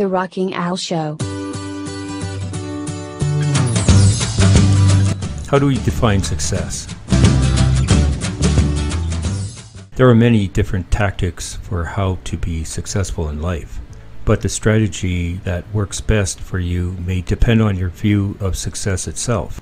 The Rocking Al Show. How do we define success? There are many different tactics for how to be successful in life, but the strategy that works best for you may depend on your view of success itself.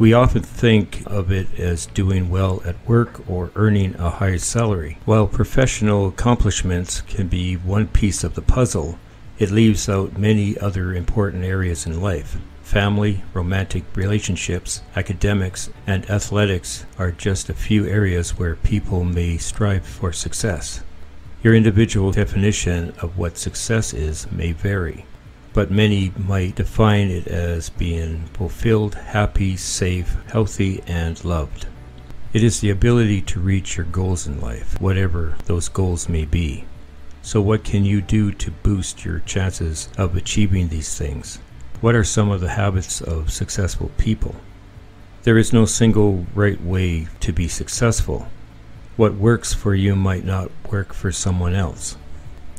We often think of it as doing well at work or earning a high salary. While professional accomplishments can be one piece of the puzzle, it leaves out many other important areas in life. Family, romantic relationships, academics, and athletics are just a few areas where people may strive for success. Your individual definition of what success is may vary, but many might define it as being fulfilled, happy, safe, healthy, and loved. It is the ability to reach your goals in life, whatever those goals may be. So what can you do to boost your chances of achieving these things? What are some of the habits of successful people? There is no single right way to be successful. What works for you might not work for someone else.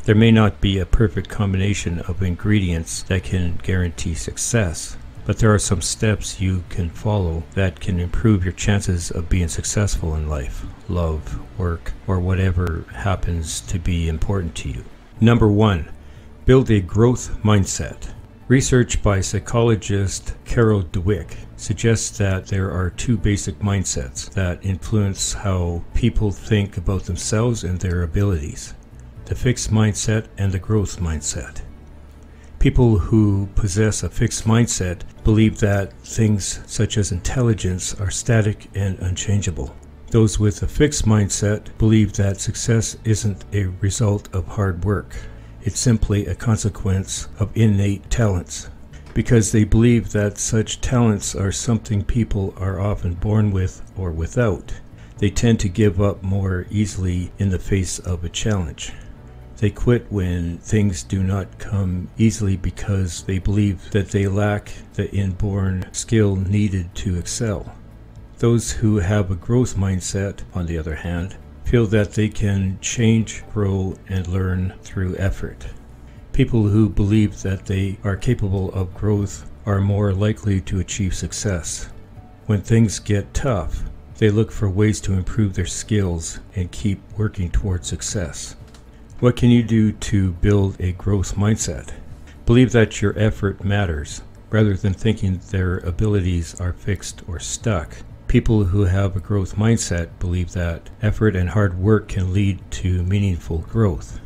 There may not be a perfect combination of ingredients that can guarantee success, but there are some steps you can follow that can improve your chances of being successful in life, love, work, or whatever happens to be important to you. Number 1, build a growth mindset. Research by psychologist Carol Dweck suggests that there are two basic mindsets that influence how people think about themselves and their abilities: the fixed mindset and the growth mindset. People who possess a fixed mindset believe that things such as intelligence are static and unchangeable. Those with a fixed mindset believe that success isn't a result of hard work. It's simply a consequence of innate talents, because they believe that such talents are something people are often born with or without. They tend to give up more easily in the face of a challenge. They quit when things do not come easily because they believe that they lack the inborn skill needed to excel. Those who have a growth mindset, on the other hand, feel that they can change, grow, and learn through effort. People who believe that they are capable of growth are more likely to achieve success. When things get tough, they look for ways to improve their skills and keep working toward success. What can you do to build a growth mindset? Believe that your effort matters, rather than thinking their abilities are fixed or stuck. People who have a growth mindset believe that effort and hard work can lead to meaningful growth.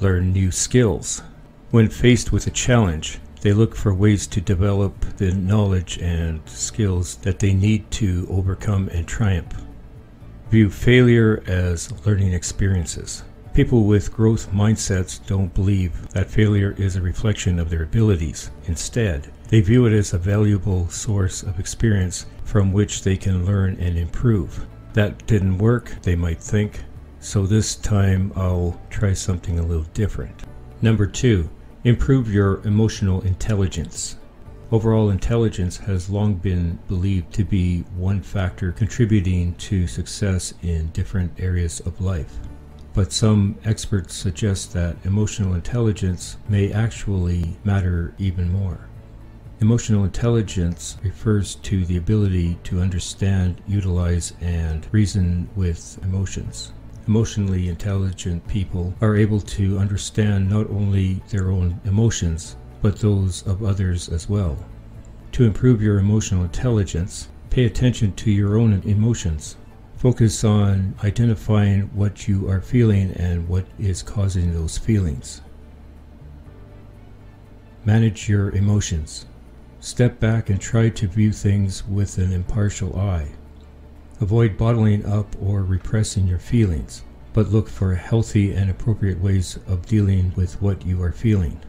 Learn new skills. When faced with a challenge, they look for ways to develop the knowledge and skills that they need to overcome and triumph. View failure as learning experiences. People with growth mindsets don't believe that failure is a reflection of their abilities. Instead, they view it as a valuable source of experience from which they can learn and improve. That didn't work, they might think, so this time I'll try something a little different. Number 2, improve your emotional intelligence. Overall intelligence has long been believed to be one factor contributing to success in different areas of life. But some experts suggest that emotional intelligence may actually matter even more. Emotional intelligence refers to the ability to understand, utilize, and reason with emotions. Emotionally intelligent people are able to understand not only their own emotions, but those of others as well. To improve your emotional intelligence, pay attention to your own emotions. Focus on identifying what you are feeling and what is causing those feelings. Manage your emotions. Step back and try to view things with an impartial eye. Avoid bottling up or repressing your feelings, but look for healthy and appropriate ways of dealing with what you are feeling.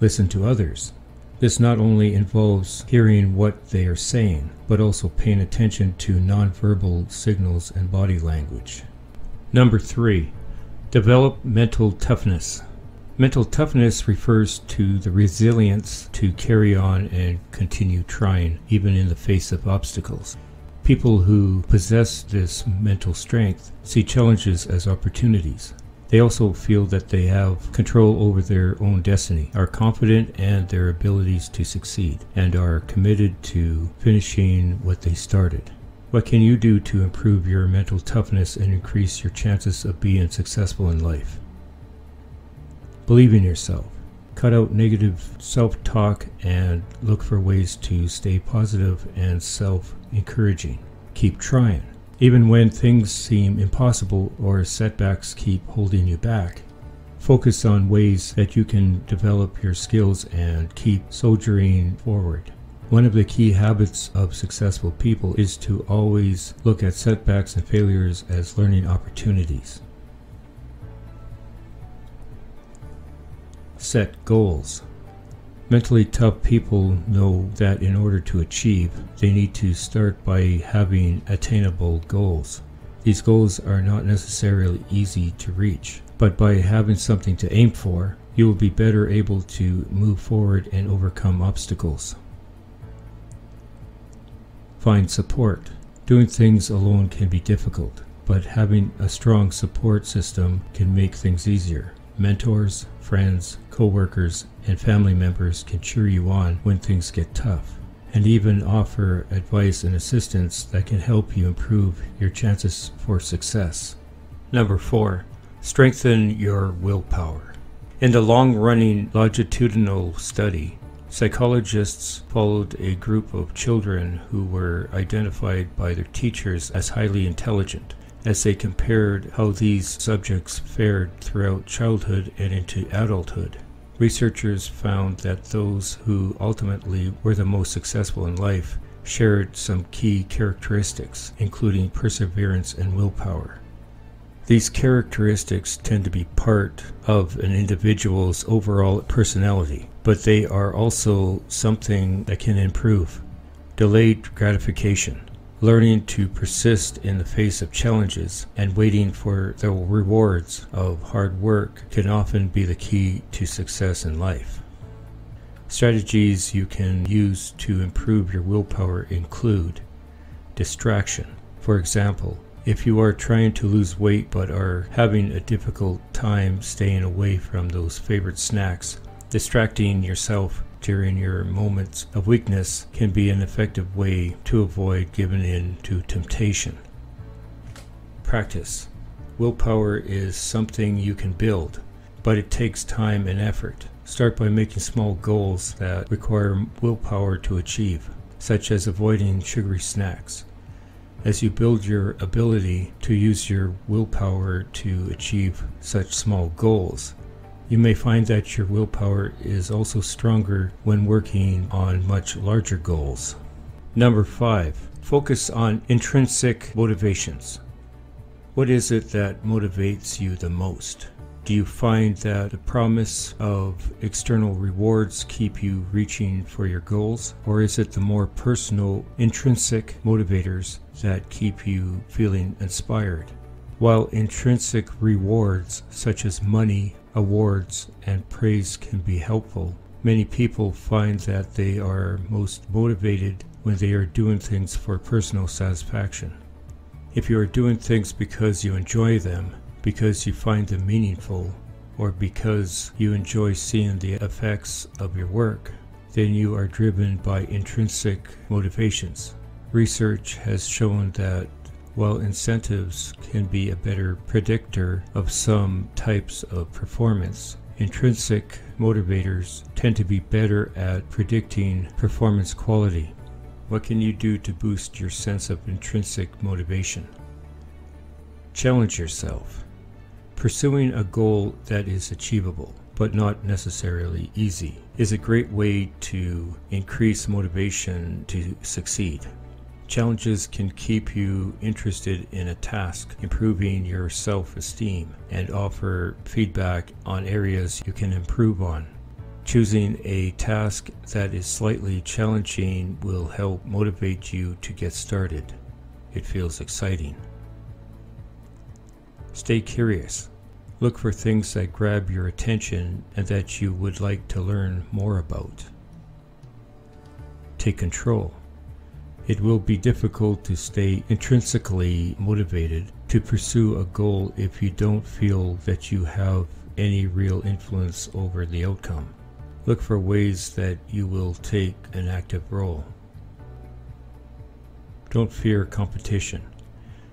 Listen to others. This not only involves hearing what they are saying, but also paying attention to nonverbal signals and body language. Number 3, develop mental toughness. Mental toughness refers to the resilience to carry on and continue trying, even in the face of obstacles. People who possess this mental strength see challenges as opportunities. They also feel that they have control over their own destiny, are confident in their abilities to succeed, and are committed to finishing what they started. What can you do to improve your mental toughness and increase your chances of being successful in life? Believe in yourself. Cut out negative self-talk and look for ways to stay positive and self-encouraging. Keep trying. Even when things seem impossible or setbacks keep holding you back, focus on ways that you can develop your skills and keep soldiering forward. One of the key habits of successful people is to always look at setbacks and failures as learning opportunities. Set goals. Mentally tough people know that in order to achieve, they need to start by having attainable goals. These goals are not necessarily easy to reach, but by having something to aim for, you will be better able to move forward and overcome obstacles. Find support. Doing things alone can be difficult, but having a strong support system can make things easier. Mentors, friends, co-workers, and family members can cheer you on when things get tough, and even offer advice and assistance that can help you improve your chances for success. Number 4. Strengthen your willpower. In the long-running longitudinal study, psychologists followed a group of children who were identified by their teachers as highly intelligent, as they compared how these subjects fared throughout childhood and into adulthood. Researchers found that those who ultimately were the most successful in life shared some key characteristics, including perseverance and willpower. These characteristics tend to be part of an individual's overall personality, but they are also something that can improve. Delayed gratification, learning to persist in the face of challenges and waiting for the rewards of hard work can often be the key to success in life. Strategies you can use to improve your willpower include distraction. For example, if you are trying to lose weight but are having a difficult time staying away from those favorite snacks, distracting yourself during your moments of weakness can be an effective way to avoid giving in to temptation. Practice. Willpower is something you can build, but it takes time and effort. Start by making small goals that require willpower to achieve, such as avoiding sugary snacks. As you build your ability to use your willpower to achieve such small goals, you may find that your willpower is also stronger when working on much larger goals. Number 5. Focus on intrinsic motivations. What is it that motivates you the most? Do you find that the promise of external rewards keep you reaching for your goals? Or is it the more personal, intrinsic motivators that keep you feeling inspired? While intrinsic rewards such as money, awards, and praise can be helpful, many people find that they are most motivated when they are doing things for personal satisfaction. If you are doing things because you enjoy them, because you find them meaningful, or because you enjoy seeing the effects of your work, then you are driven by intrinsic motivations. Research has shown that while incentives can be a better predictor of some types of performance, intrinsic motivators tend to be better at predicting performance quality. What can you do to boost your sense of intrinsic motivation? Challenge yourself. Pursuing a goal that is achievable, but not necessarily easy, is a great way to increase motivation to succeed. Challenges can keep you interested in a task, improving your self-esteem, and offer feedback on areas you can improve on. Choosing a task that is slightly challenging will help motivate you to get started. It feels exciting. Stay curious. Look for things that grab your attention and that you would like to learn more about. Take control. It will be difficult to stay intrinsically motivated, to pursue a goal if you don't feel that you have any real influence over the outcome. Look for ways that you will take an active role. Don't fear competition.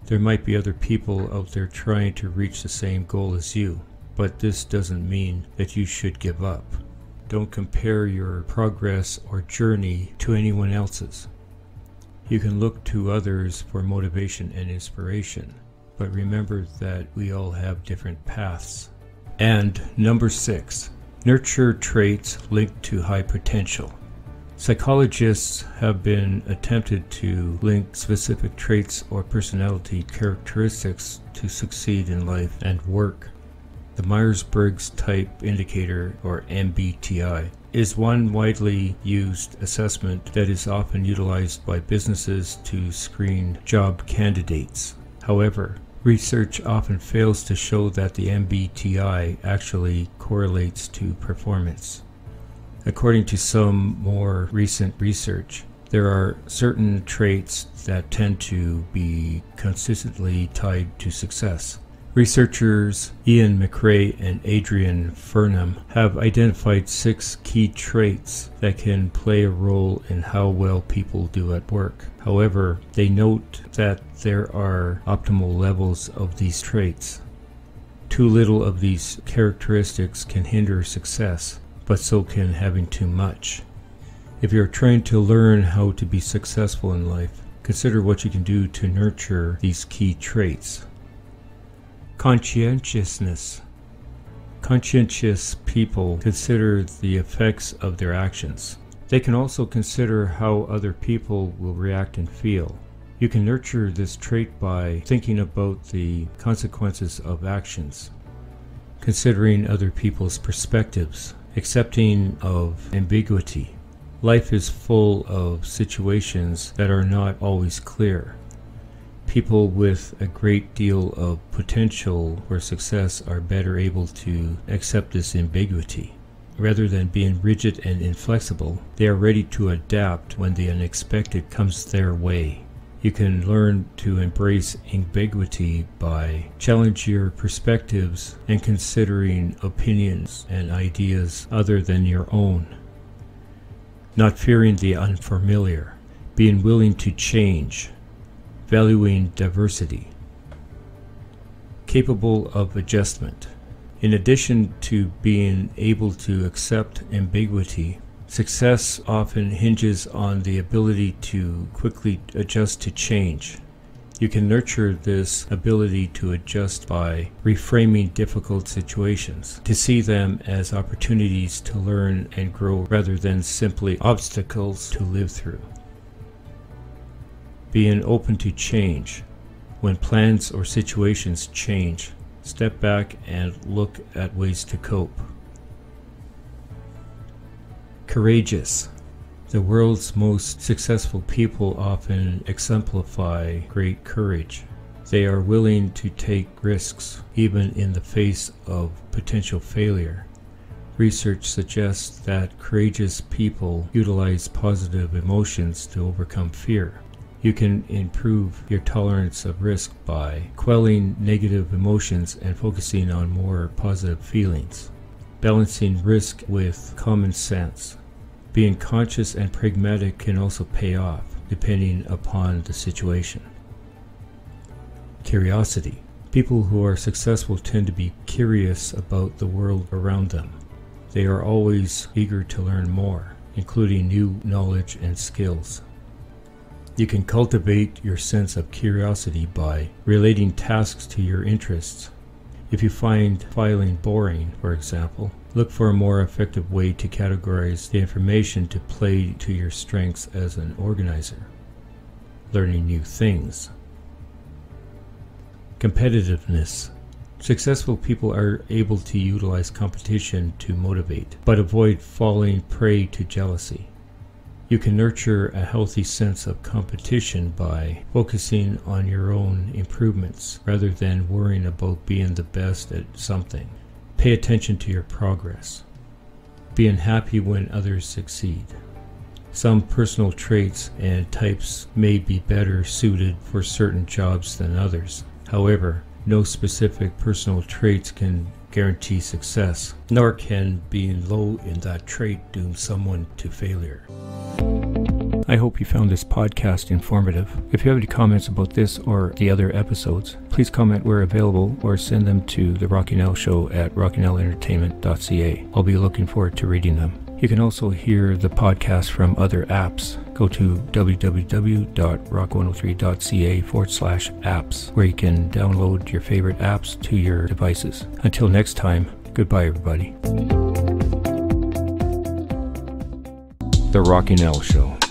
There might be other people out there trying to reach the same goal as you, but this doesn't mean that you should give up. Don't compare your progress or journey to anyone else's. You can look to others for motivation and inspiration, but remember that we all have different paths. And number 6, nurture traits linked to high potential. Psychologists have been attempted to link specific traits or personality characteristics to succeed in life and work. The Myers-Briggs Type Indicator, or MBTI, is one widely used assessment that is often utilized by businesses to screen job candidates. However, research often fails to show that the MBTI actually correlates to performance. According to some more recent research, there are certain traits that tend to be consistently tied to success. Researchers Ian McRae and Adrian Furnham have identified 6 key traits that can play a role in how well people do at work. However, they note that there are optimal levels of these traits. Too little of these characteristics can hinder success, but so can having too much. If you're trying to learn how to be successful in life, consider what you can do to nurture these key traits. Conscientiousness. Conscientious people consider the effects of their actions. They can also consider how other people will react and feel. You can nurture this trait by thinking about the consequences of actions, considering other people's perspectives, accepting of ambiguity. Life is full of situations that are not always clear. People with a great deal of potential for success are better able to accept this ambiguity. Rather than being rigid and inflexible, they are ready to adapt when the unexpected comes their way. You can learn to embrace ambiguity by challenging your perspectives and considering opinions and ideas other than your own. Not fearing the unfamiliar, being willing to change, valuing diversity. Capable of adjustment. In addition to being able to accept ambiguity, success often hinges on the ability to quickly adjust to change. You can nurture this ability to adjust by reframing difficult situations, to see them as opportunities to learn and grow rather than simply obstacles to live through. Being open to change. When plans or situations change, step back and look at ways to cope. Courageous. The world's most successful people often exemplify great courage. They are willing to take risks, even in the face of potential failure. Research suggests that courageous people utilize positive emotions to overcome fear. You can improve your tolerance of risk by quelling negative emotions and focusing on more positive feelings. Balancing risk with common sense. Being conscious and pragmatic can also pay off, depending upon the situation. Curiosity. People who are successful tend to be curious about the world around them. They are always eager to learn more, including new knowledge and skills. You can cultivate your sense of curiosity by relating tasks to your interests. If you find filing boring, for example, look for a more effective way to categorize the information to play to your strengths as an organizer. Learning new things. Competitiveness. Successful people are able to utilize competition to motivate, but avoid falling prey to jealousy. You can nurture a healthy sense of competition by focusing on your own improvements rather than worrying about being the best at something. Pay attention to your progress. Being happy when others succeed. Some personal traits and types may be better suited for certain jobs than others. However, no specific personal traits can guarantee success, nor can being low in that trait doom someone to failure. I hope you found this podcast informative. If you have any comments about this or the other episodes, please comment where available or send them to The Rocking Al Show at rockingalentertainment.ca. I'll be looking forward to reading them. You can also hear the podcast from other apps. Go to www.rock103.ca/apps, where you can download your favorite apps to your devices. Until next time, goodbye, everybody. The Rocking Al Show.